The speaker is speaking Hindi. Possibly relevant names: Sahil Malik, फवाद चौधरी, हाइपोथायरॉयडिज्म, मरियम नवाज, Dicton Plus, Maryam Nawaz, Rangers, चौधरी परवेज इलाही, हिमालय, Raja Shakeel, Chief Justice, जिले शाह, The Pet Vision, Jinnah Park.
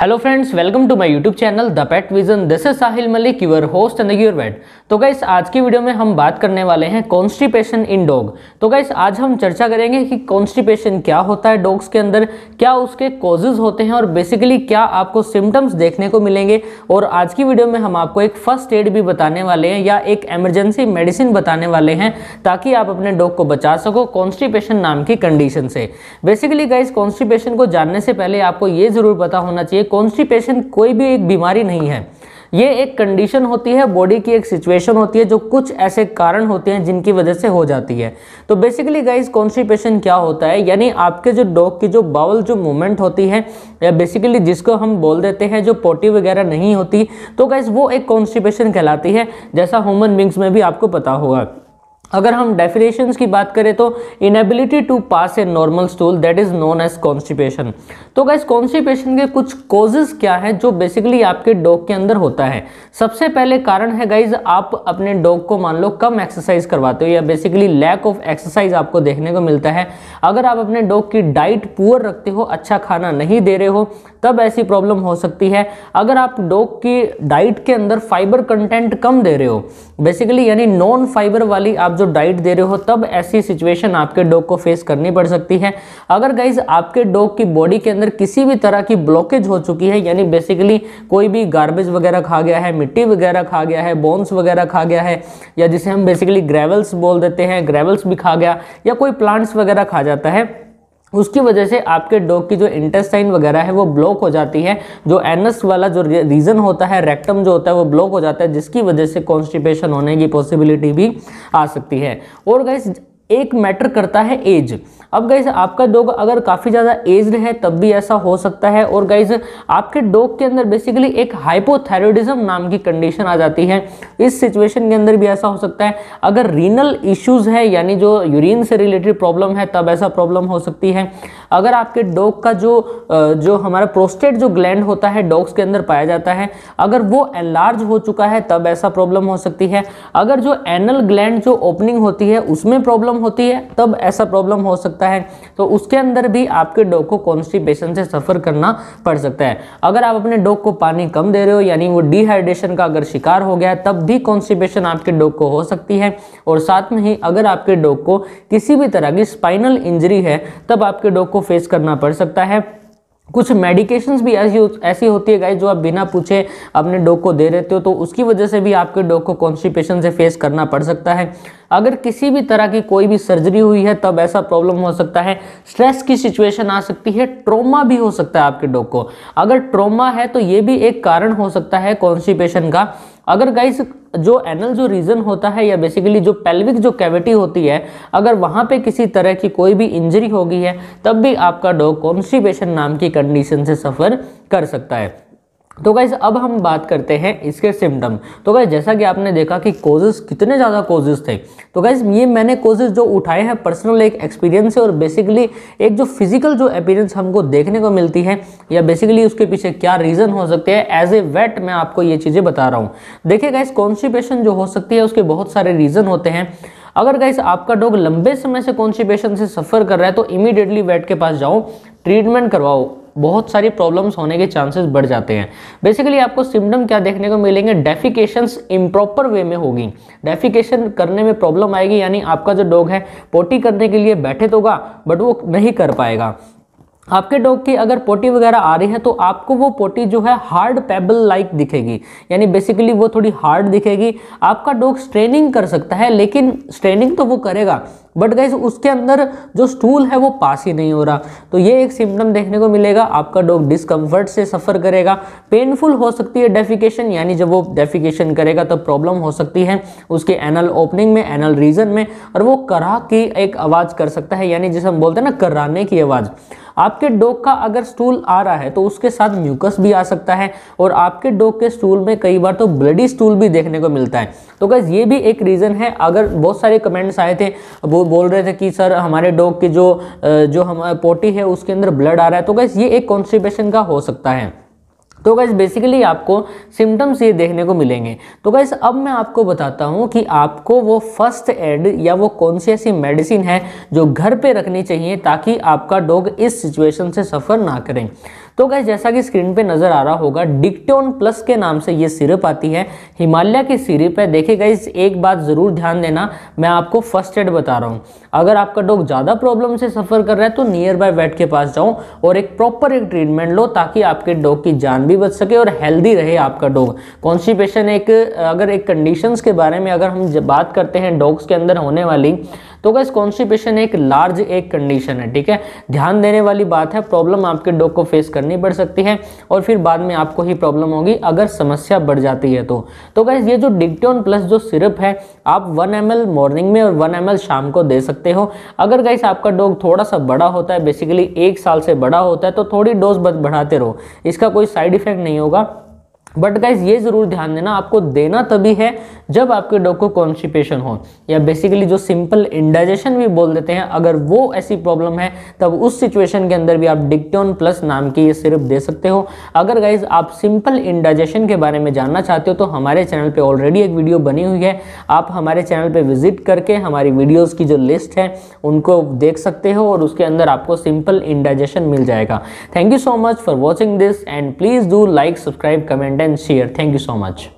Hello friends, welcome to my YouTube channel the pet vision. This is Sahil Malik, your host and your vet. तो गाइस, आज की वीडियो में हम बात करने वाले हैं कॉन्स्टिपेशन इन डॉग। तो गाइस, आज हम चर्चा करेंगे कि कॉन्स्टिपेशन क्या होता है डॉग्स के अंदर, क्या उसके कॉजेज होते हैं और बेसिकली क्या आपको सिम्टम्स देखने को मिलेंगे। और आज की वीडियो में हम आपको एक फर्स्ट एड भी बताने वाले हैं या एक एमरजेंसी मेडिसिन बताने वाले हैं ताकि आप अपने डॉग को बचा सको कॉन्स्टिपेशन नाम की कंडीशन से। बेसिकली गाइस, कॉन्स्टिपेशन को जानने से पहले आपको ये ज़रूर पता होना चाहिए कॉन्स्टिपेशन कोई भी एक बीमारी नहीं है। ये एक कंडीशन होती है, बॉडी की एक सिचुएशन होती है जो कुछ ऐसे कारण होते हैं जिनकी वजह से हो जाती है। तो बेसिकली गाइस, कॉन्स्टिपेशन क्या होता है, यानी आपके जो डॉग की जो बाउल जो मूवमेंट होती है या बेसिकली जिसको हम बोल देते हैं जो पोटी वगैरह नहीं होती, तो गाइस वो एक कॉन्स्टिपेशन कहलाती है, जैसा ह्यूमन बींग्स में भी आपको पता होगा। अगर हम डेफिनेशंस की बात करें तो inability to pass a normal stool that is known as constipation. तो गाइस, कॉन्स्टिपेशन के कुछ कॉजेज़ क्या है जो बेसिकली आपके डॉग के अंदर होता है। सबसे पहले कारण है गाइस, आप अपने डॉग को मान लो कम एक्सरसाइज करवाते हो या बेसिकली लैक ऑफ एक्सरसाइज आपको देखने को मिलता है। अगर आप अपने डॉग की डाइट पुअर रखते हो, अच्छा खाना नहीं दे रहे हो, तब ऐसी प्रॉब्लम हो सकती है। अगर आप डॉग की डाइट के अंदर फाइबर कंटेंट कम दे रहे हो, बेसिकली यानी नॉन फाइबर वाली आप जो डाइट दे रहे हो, तब ऐसी सिचुएशन आपके डॉग को फेस करनी पड़ सकती है। अगर गाइज आपके डॉग की बॉडी के अंदर किसी भी तरह की ब्लॉकेज हो चुकी है, यानी बेसिकली कोई भी गार्बेज वगैरह खा गया है, मिट्टी वगैरह खा गया है, बोन्स वगैरह खा गया है, या जिसे हम बेसिकली ग्रेवल्स बोल देते हैं, ग्रेवल्स भी खा गया, या कोई प्लांट्स वगैरह खा जाता है, उसकी वजह से आपके डॉग की जो इंटेस्टाइन वगैरह है वो ब्लॉक हो जाती है। जो एनस वाला जो रीजन होता है, रेक्टम जो होता है, वो ब्लॉक हो जाता है, जिसकी वजह से कॉन्स्टिपेशन होने की पॉसिबिलिटी भी आ सकती है। और गाइस, एक मैटर करता है एज। अब गाइस, आपका डॉग अगर काफ़ी ज़्यादा एज्ड है तब भी ऐसा हो सकता है। और गाइस, आपके डॉग के अंदर बेसिकली एक हाइपोथायरॉयडिज्म नाम की कंडीशन आ जाती है। इस सिचुएशन के अंदर भी ऐसा हो सकता है। अगर रीनल इश्यूज़ है, यानी जो यूरिन से रिलेटेड प्रॉब्लम है, तब ऐसा प्रॉब्लम हो सकती है। अगर आपके डॉग का जो हमारा प्रोस्टेट जो ग्लैंड होता है डॉग्स के अंदर पाया जाता है, अगर वो एनलार्ज हो चुका है तब ऐसा प्रॉब्लम हो सकती है। अगर जो एनल ग्लैंड जो ओपनिंग होती है उसमें प्रॉब्लम होती है तब ऐसा प्रॉब्लम हो सकता है। तो उसके अंदर भी आपके डॉग को कॉन्स्टिपेशन से सफर करना पड़ सकता है। अगर आप अपने डॉग को पानी कम दे रहे हो, यानी वो डिहाइड्रेशन का अगर शिकार हो गया, तब भी कॉन्स्टिपेशन आपके डॉग को हो सकती है। और साथ में ही अगर आपके डॉग को किसी भी तरह की स्पाइनल इंजरी है तब आपके डॉग को फेस करना पड़ सकता है। कुछ मेडिकेशंस भी ऐसी होती है गाइस जो आप बिना पूछे अपने डॉग को दे देते हो, तो उसकी वजह से भी आपके डॉग को कॉन्स्टिपेशन से फेस करना पड़ सकता है। अगर किसी भी तरह की कोई भी सर्जरी हुई है तब ऐसा प्रॉब्लम हो सकता है। स्ट्रेस की सिचुएशन आ सकती है, ट्रॉमा भी हो सकता है आपके डॉग को। अगर ट्रॉमा है तो ये भी एक कारण हो सकता है कॉन्स्टिपेशन का। अगर गाइस जो एनल जो रीजन होता है या बेसिकली जो पेल्विक जो कैविटी होती है, अगर वहाँ पे किसी तरह की कोई भी इंजरी हो गई है तब भी आपका डॉग कॉन्स्टिपेशन नाम की कंडीशन से सफ़र कर सकता है। तो गाइस, अब हम बात करते हैं इसके सिम्टम। तो गाइस, जैसा कि आपने देखा कि कॉजेज़ कितने ज़्यादा कॉजेज़ थे, तो गाइस ये मैंने कॉजेज़ जो उठाए हैं पर्सनल एक एक्सपीरियंस से, और बेसिकली एक जो फिजिकल जो अपीयरेंस हमको देखने को मिलती है या बेसिकली उसके पीछे क्या रीज़न हो सकते हैं, एज ए वेट मैं आपको ये चीज़ें बता रहा हूँ। देखिए गाइस, कॉन्स्टिपेशन जो हो सकती है उसके बहुत सारे रीज़न होते हैं। अगर गाइस आपका डॉग लंबे समय से कॉन्स्टिपेशन से सफ़र कर रहा है तो इमीडिएटली वेट के पास जाओ, ट्रीटमेंट करवाओ, बहुत सारी प्रॉब्लम्स होने के चांसेस बढ़ जाते हैं। बेसिकली आपको सिम्टम क्या देखने को मिलेंगे, डेफिकेशंस इम्प्रॉपर वे में होगी, डेफिकेशन करने में प्रॉब्लम आएगी, यानी आपका जो डॉग है पोटी करने के लिए बैठे तो होगा बट वो नहीं कर पाएगा। आपके डॉग की अगर पोटी वगैरह आ रही है तो आपको वो पोटी जो है हार्ड पेबल लाइक दिखेगी, यानी बेसिकली वो थोड़ी हार्ड दिखेगी। आपका डॉग स्ट्रेनिंग कर सकता है, लेकिन स्ट्रेनिंग तो वो करेगा बट गाइस उसके अंदर जो स्टूल है वो पास ही नहीं हो रहा, तो ये एक सिम्टम देखने को मिलेगा। आपका डॉग डिस्कम्फर्ट से सफ़र करेगा, पेनफुल हो सकती है डेफिकेशन, यानी जब वो डेफिकेशन करेगा तब प्रॉब्लम हो सकती है उसके एनल ओपनिंग में, एनल रीजन में, और वो करा की एक आवाज़ कर सकता है, यानी जिसे हम बोलते हैं ना कराने की आवाज़। आपके डॉग का अगर स्टूल आ रहा है तो उसके साथ म्यूकस भी आ सकता है, और आपके डॉग के स्टूल में कई बार तो ब्लडी स्टूल भी देखने को मिलता है। तो गाइस ये भी एक रीज़न है। अगर बहुत सारे कमेंट्स आए थे, वो बोल रहे थे कि सर हमारे डॉग की जो हमारे पोटी है उसके अंदर ब्लड आ रहा है, तो गाइस ये एक कॉन्स्टिपेशन का हो सकता है। तो गाइस बेसिकली आपको सिम्टम्स ये देखने को मिलेंगे। तो गाइस अब मैं आपको बताता हूँ कि आपको वो फर्स्ट एड या वो कौन सी ऐसी मेडिसिन है जो घर पे रखनी चाहिए ताकि आपका डॉग इस सिचुएशन से सफ़र ना करें। तो गाइस जैसा कि स्क्रीन पे नजर आ रहा होगा, डिक्टोन प्लस के नाम से ये सिरप आती है, हिमालय की सिरप है। देखिए गाइस एक बात जरूर ध्यान देना, मैं आपको फर्स्ट एड बता रहा हूँ। अगर आपका डॉग ज़्यादा प्रॉब्लम से सफ़र कर रहा है तो नियर बाय वेट के पास जाओ और एक प्रॉपर एक ट्रीटमेंट लो, ताकि आपके डॉग की जान भी बच सके और हेल्दी रहे आपका डॉग। कॉन्स्टिपेशन अगर एक कंडीशंस के बारे में अगर हम बात करते हैं डॉग्स के अंदर होने वाली, तो गाइस कॉन्स्टिपेशन एक लार्ज एक कंडीशन है, ठीक है, ध्यान देने वाली बात है। प्रॉब्लम आपके डॉग को फेस करनी पड़ सकती है और फिर बाद में आपको ही प्रॉब्लम होगी अगर समस्या बढ़ जाती है तो गाइस ये जो डिक्टोन प्लस जो सिरप है आप 1 ml मॉर्निंग में और 1 ml शाम को दे सकते हो। अगर गाइस आपका डॉग थोड़ा सा बड़ा होता है, बेसिकली 1 साल से बड़ा होता है, तो थोड़ी डोज बढ़ाते रहो, इसका कोई साइड इफेक्ट नहीं होगा। बट गाइज ये ज़रूर ध्यान देना, आपको देना तभी है जब आपके डॉग को कॉन्स्टिपेशन हो या बेसिकली जो सिंपल इंडाइजेशन भी बोल देते हैं, अगर वो ऐसी प्रॉब्लम है तब उस सिचुएशन के अंदर भी आप डिक्टोन प्लस नाम की ये सिरप दे सकते हो। अगर गाइज आप सिंपल इंडाइजेशन के बारे में जानना चाहते हो तो हमारे चैनल पे ऑलरेडी एक वीडियो बनी हुई है, आप हमारे चैनल पर विजिट करके हमारी वीडियोज़ की जो लिस्ट है उनको देख सकते हो और उसके अंदर आपको सिंपल इंडाइजेशन मिल जाएगा। Thank you so much for watching this and please do like, subscribe, comment and share. Thank you so much.